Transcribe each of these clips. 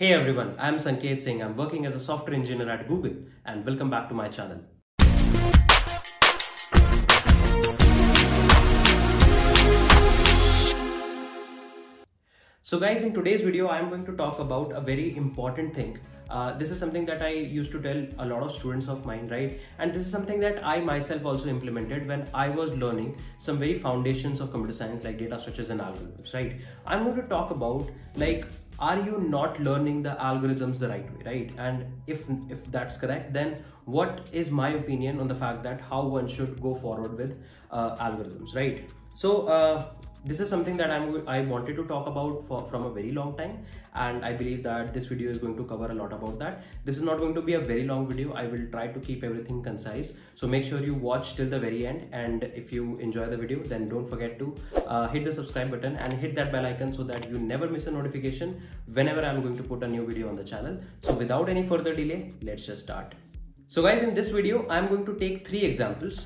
Hey everyone, I'm Sanket Singh. I'm working as a software engineer at Google and welcome back to my channel. So guys, in today's video, I'm going to talk about a very important thing. This is something that I used to tell a lot of students of mine, right? And this is something that I myself also implemented when I was learning some very foundations of computer science like data structures and algorithms, right? I'm going to talk about like, are you not learning the algorithms the right way, right? And if that's correct, then what is my opinion on the fact that how one should go forward with algorithms, right? So this is something that I wanted to talk about from a very long time, and I believe that this video is going to cover a lot about that. This is not going to be a very long video. I will try to keep everything concise, so make sure you watch till the very end, and if you enjoy the video, then don't forget to hit the subscribe button and hit that bell icon so that you never miss a notification whenever I'm going to put a new video on the channel. So without any further delay, let's just start. So guys, in this video, I'm going to take three examples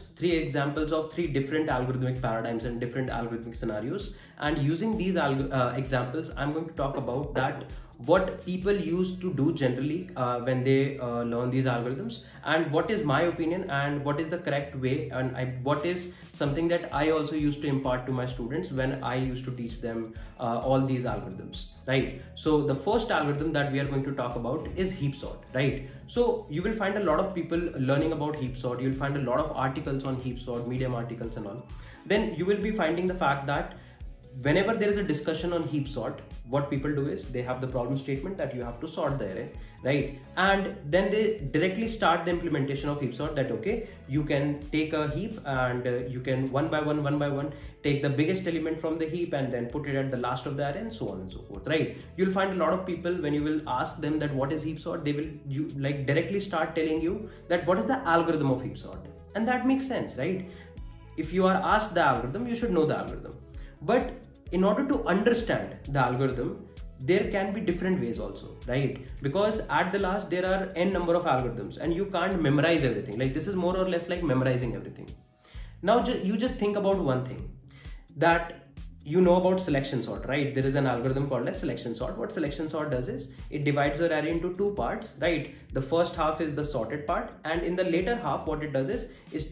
of three different algorithmic paradigms and different algorithmic scenarios. And using these examples, I'm going to talk about that what people used to do generally when they learn these algorithms, and what is my opinion and what is the correct way, and what is something that I also used to impart to my students when I used to teach them all these algorithms, right? So the first algorithm that we are going to talk about is Heapsort, right? So you will find a lot of people learning about Heapsort. You'll find a lot of articles on Heapsort, Medium articles and all. Then you will be finding the fact that whenever there is a discussion on Heapsort, what people do is they have the problem statement that you have to sort the array, right? And then they directly start the implementation of Heapsort that, okay, you can take a heap and you can one by one take the biggest element from the heap and then put it at the last of the array and so on and so forth, right? You'll find a lot of people, when you will ask them that what is Heapsort, they will directly start telling you that what is the algorithm of Heapsort. And that makes sense, right? If you are asked the algorithm, you should know the algorithm. But in order to understand the algorithm, there can be different ways also, right? Because at the last, there are n number of algorithms and you can't memorize everything. Like this is more or less like memorizing everything. Now you just think about one thing, that you know about selection sort, right? There is an algorithm called as selection sort. What selection sort does is it divides your array into two parts, right? The first half is the sorted part, and in the later half, what it does is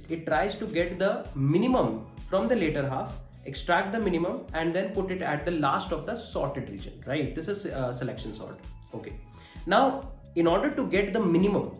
it tries to get the minimum from the later half, extract the minimum and then put it at the last of the sorted region, right? This is selection sort. Okay. Now, in order to get the minimum,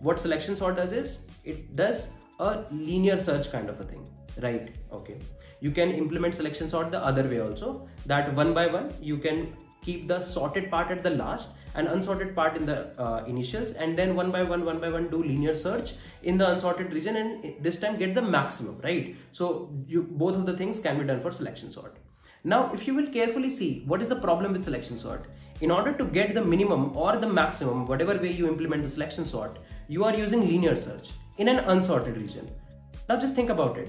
what selection sort does is it does a linear search kind of a thing, right? Okay. You can implement selection sort the other way also, that one by one, you can keep the sorted part at the last and unsorted part in the initials, and then one by one do linear search in the unsorted region, and this time get the maximum, right? So both of the things can be done for selection sort. Now, if you will carefully see what is the problem with selection sort, in order to get the minimum or the maximum, whatever way you implement the selection sort, you are using linear search in an unsorted region. Now just think about it.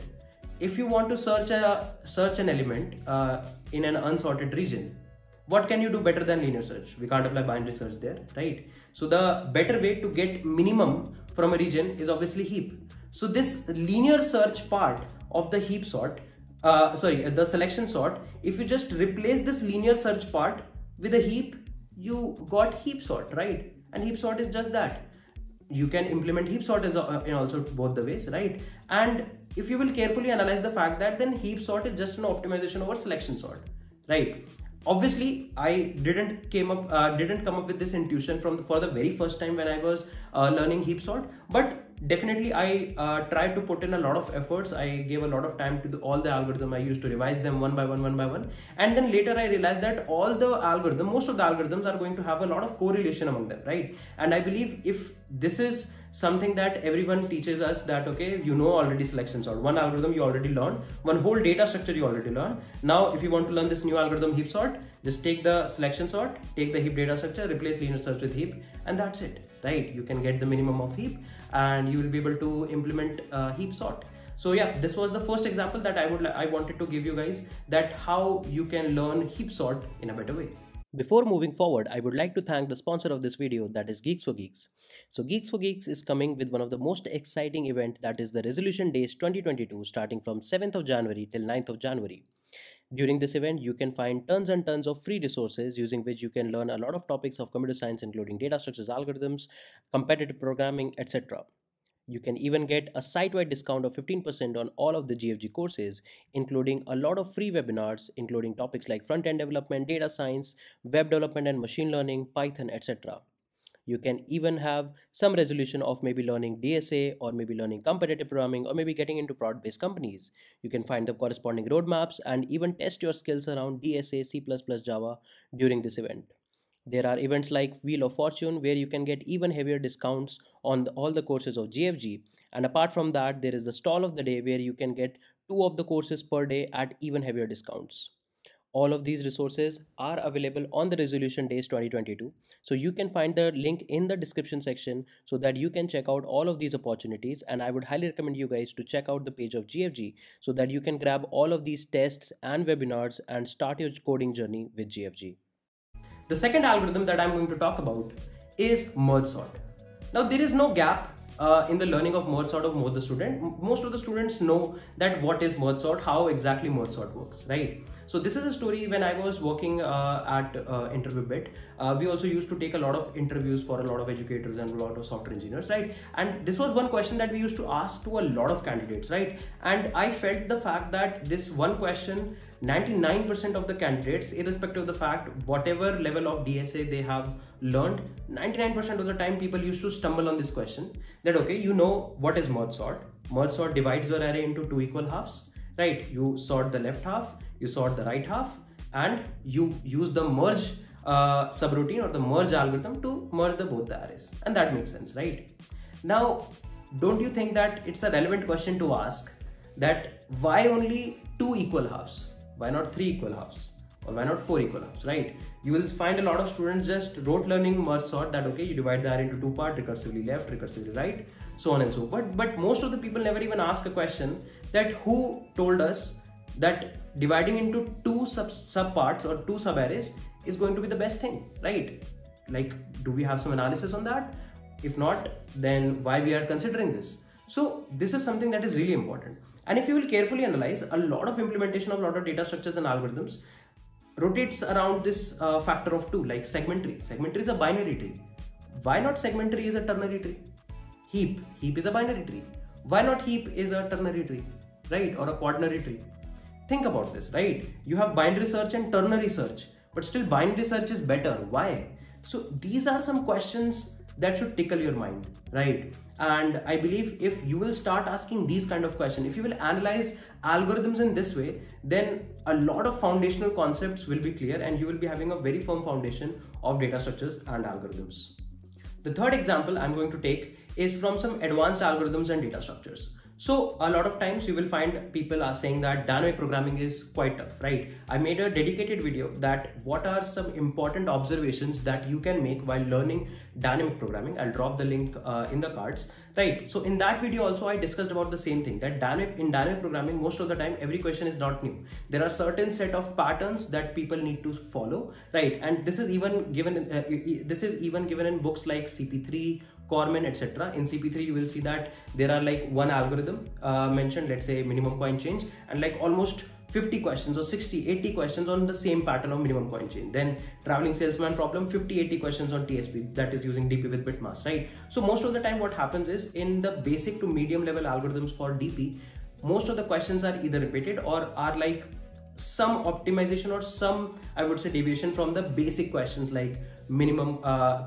If you want to search an element in an unsorted region, what can you do better than linear search? We can't apply binary search there, right? So the better way to get minimum from a region is obviously heap. So this linear search part of the the selection sort, if you just replace this linear search part with a heap, you got heap sort, right? And heap sort is just that. You can implement heap sort in also both the ways, right? And if you will carefully analyze the fact that then heap sort is just an optimization over selection sort, right? Obviously, I didn't come up with this intuition for the very first time when I was learning Heapsort, but definitely I tried to put in a lot of efforts. I gave a lot of time to all the algorithm. I used to revise them one by one, and then later I realized that most of the algorithms are going to have a lot of correlation among them, right? And I believe if this is something that everyone teaches us, that okay, you know already selection sort, one algorithm you already learned, one whole data structure you already learned. Now if you want to learn this new algorithm heap sort, just take the selection sort, take the heap data structure, replace linear search with heap, and that's it, right? You can get the minimum of heap and you will be able to implement heap sort. So yeah, this was the first example that I wanted to give you guys, that how you can learn heap sort in a better way. Before moving forward, I would like to thank the sponsor of this video, that is Geeks for Geeks. So Geeks for Geeks is coming with one of the most exciting event, that is the Resolution Days 2022, starting from 7th of January till 9th of January. During this event, you can find tons and tons of free resources using which you can learn a lot of topics of computer science, including data structures, algorithms, competitive programming, etc. You can even get a site-wide discount of 15% on all of the GFG courses, including a lot of free webinars, including topics like front-end development, data science, web development and machine learning, Python, etc. You can even have some resolution of maybe learning DSA or maybe learning competitive programming or maybe getting into product-based companies. You can find the corresponding roadmaps and even test your skills around DSA, C++, Java during this event. There are events like Wheel of Fortune where you can get even heavier discounts on all the courses of GFG. And apart from that, there is the stall of the day where you can get 2 of the courses per day at even heavier discounts. All of these resources are available on the Resolution Days 2022. So you can find the link in the description section so that you can check out all of these opportunities. And I would highly recommend you guys to check out the page of GFG so that you can grab all of these tests and webinars and start your coding journey with GFG. The second algorithm that I'm going to talk about is Merge Sort. Now there is no gap in the learning of Merge Sort of most of the students. Most of the students know that what is Merge Sort, how exactly Merge Sort works, right? So this is a story when I was working at InterviewBit. We also used to take a lot of interviews for a lot of educators and a lot of software engineers, right? And this was one question that we used to ask to a lot of candidates, right? And I felt the fact that this one question, 99% of the candidates, irrespective of the fact, whatever level of DSA they have learned, 99% of the time people used to stumble on this question that, okay, you know what is merge sort. Merge sort divides your array into 2 equal halves, right? You sort the left half, you sort the right half, and you use the merge subroutine or the merge algorithm to merge both the arrays. And that makes sense, right? Now, don't you think that it's a relevant question to ask that why only 2 equal halves? Why not 3 equal halves, or why not 4 equal halves, right? You will find a lot of students just rote learning merge sort that, okay, you divide the array into 2 parts, recursively left, recursively right, so on and so forth. But most of the people never even ask a question that who told us that dividing into 2 subparts or 2 subarrays is going to be the best thing, right? Like, do we have some analysis on that? If not, then why we are considering this? So this is something that is really important. And if you will carefully analyze, a lot of implementation of a lot of data structures and algorithms rotates around this factor of 2, like segment tree. Segment tree is a binary tree. Why not segment tree is a ternary tree? Heap. Heap is a binary tree. Why not heap is a ternary tree, right? Or a quaternary tree. Think about this, right? You have binary search and ternary search, but still binary search is better. Why? So these are some questions that should tickle your mind, right? And I believe if you will start asking these kind of questions, if you will analyze algorithms in this way, then a lot of foundational concepts will be clear and you will be having a very firm foundation of data structures and algorithms. The third example I'm going to take is from some advanced algorithms and data structures. So a lot of times you will find people are saying that dynamic programming is quite tough, right? I made a dedicated video that what are some important observations that you can make while learning dynamic programming. I'll drop the link in the cards, right? So in that video also I discussed about the same thing, that in dynamic programming most of the time every question is not new. There are certain set of patterns that people need to follow, right? And this is even given in books like CP3, Cormen, etc. In CP3 you will see that there are like one algorithm mentioned, let's say minimum coin change, and like almost 50 questions or 60, 80 questions on the same pattern of minimum coin change. Then Travelling Salesman Problem, 50, 80 questions on TSP, that is using DP with Bitmask, right? So most of the time what happens is in the basic to medium level algorithms for DP, most of the questions are either repeated or are like some optimization or some, I would say, deviation from the basic questions like minimum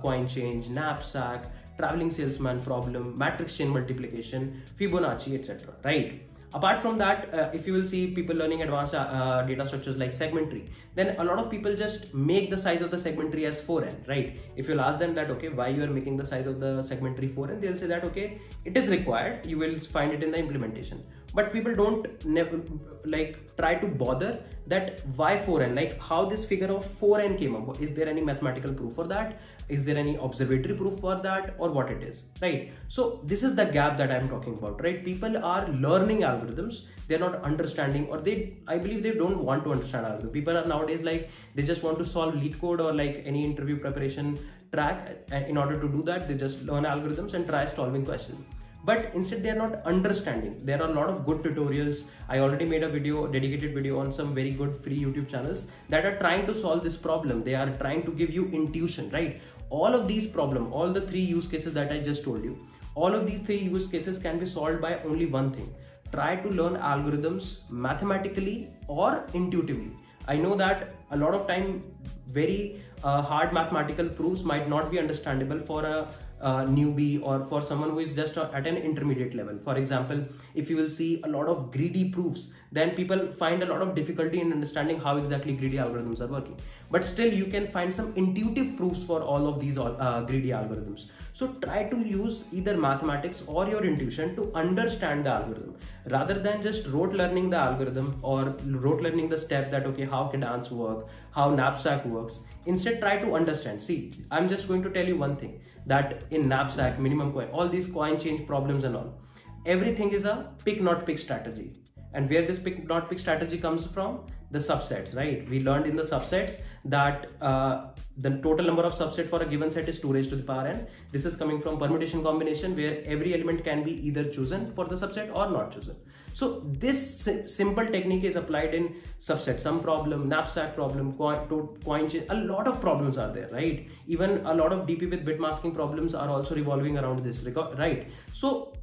coin change, knapsack, Travelling Salesman Problem, Matrix Chain Multiplication, Fibonacci, etc., right? Apart from that, if you will see people learning advanced data structures like segment tree, then a lot of people just make the size of the segment tree as 4n, right? If you'll ask them that, okay, why you are making the size of the segment tree 4n, they'll say that, okay, it is required, you will find it in the implementation. But people don't try to bother that why 4n, like how this figure of 4n came up. Is there any mathematical proof for that? Is there any observatory proof for that, or what it is, right? So this is the gap that I'm talking about, right? People are learning algorithms, they're not understanding, or I believe they don't want to understand algorithms. People are nowadays like, they just want to solve LeetCode or like any interview preparation track, and in order to do that they just learn algorithms and try solving questions. but instead they are not understanding. There are a lot of good tutorials. I already made a video, dedicated video on some very good free YouTube channels that are trying to solve this problem. They are trying to give you intuition, right? All of these problems, all the three use cases that I just told you, all of these three use cases can be solved by only one thing. Try to learn algorithms mathematically or intuitively. I know that a lot of time very hard mathematical proofs might not be understandable for a newbie or for someone who is just at an intermediate level. For example, if you will see a lot of greedy proofs, then people find a lot of difficulty in understanding how exactly greedy algorithms are working. But still you can find some intuitive proofs for all of these greedy algorithms. So try to use either mathematics or your intuition to understand the algorithm rather than just rote learning the algorithm or rote learning the step that, okay, how Kadane's work, how knapsack works. Instead, try to understand. See, I'm just going to tell you one thing, that in knapsack, minimum coin, all these coin change problems and all, everything is a pick not pick strategy. And where this pick not pick strategy comes from? The subsets, right? We learned in the subsets that the total number of subset for a given set is 2 raised to the power n. This is coming from permutation combination where every element can be either chosen for the subset or not chosen. So this simple technique is applied in subset sum problem, knapsack problem, coin change. A lot of problems are there, right? Even a lot of DP with bit masking problems are also revolving around this, right? So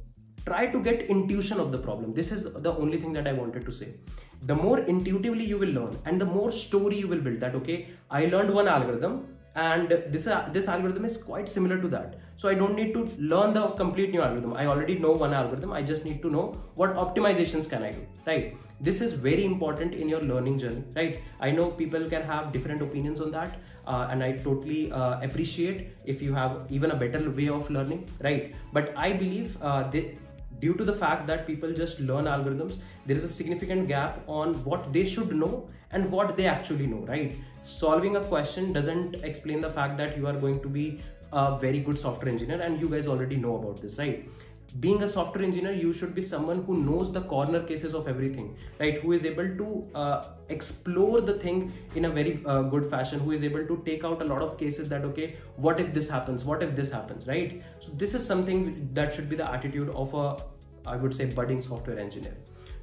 try to get intuition of the problem. This is the only thing that I wanted to say. The more intuitively you will learn and the more story you will build that, okay, I learned one algorithm and this algorithm is quite similar to that. So I don't need to learn the complete new algorithm. I already know one algorithm. I just need to know what optimizations can I do, right? This is very important in your learning journey, right? I know people can have different opinions on that. And I totally appreciate if you have even a better way of learning, right? But I believe due to the fact that people just learn algorithms, there is a significant gap on what they should know and what they actually know, right? Solving a question doesn't explain the fact that you are going to be a very good software engineer, and you guys already know about this, right? Being a software engineer, you should be someone who knows the corner cases of everything, right? Who is able to explore the thing in a very good fashion, who is able to take out a lot of cases that, okay, what if this happens? What if this happens, right? So this is something that should be the attitude of a, I would say, budding software engineer.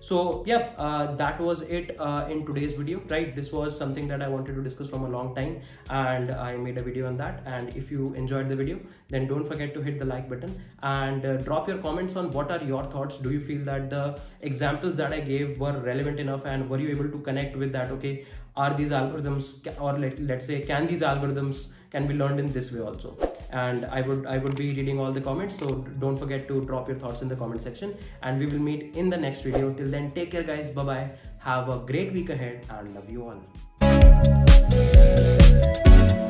So yeah, that was it in today's video, right? This was something that I wanted to discuss from a long time and I made a video on that. And if you enjoyed the video, then don't forget to hit the like button and drop your comments on what are your thoughts. Do you feel that the examples that I gave were relevant enough and were you able to connect with that? Okay, are these algorithms, or let's say, can these algorithms can be learned in this way also? And I would be reading all the comments. So don't forget to drop your thoughts in the comment section and we will meet in the next video. Till then, take care guys. Bye bye. Have a great week ahead and love you all.